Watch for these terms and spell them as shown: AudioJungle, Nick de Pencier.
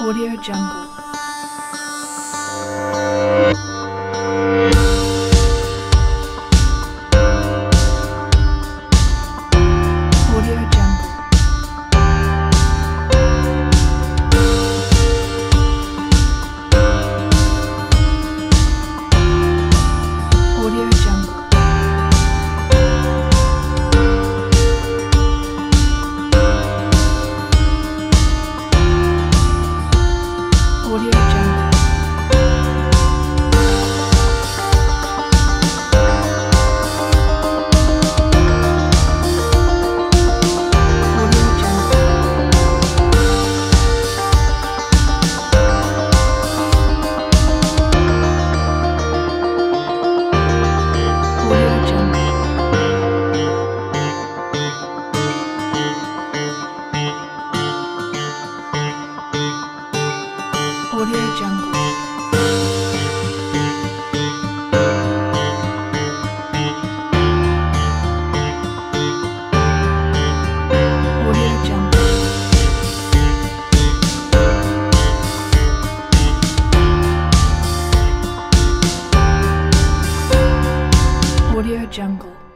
AudioJungle. AudioJungle.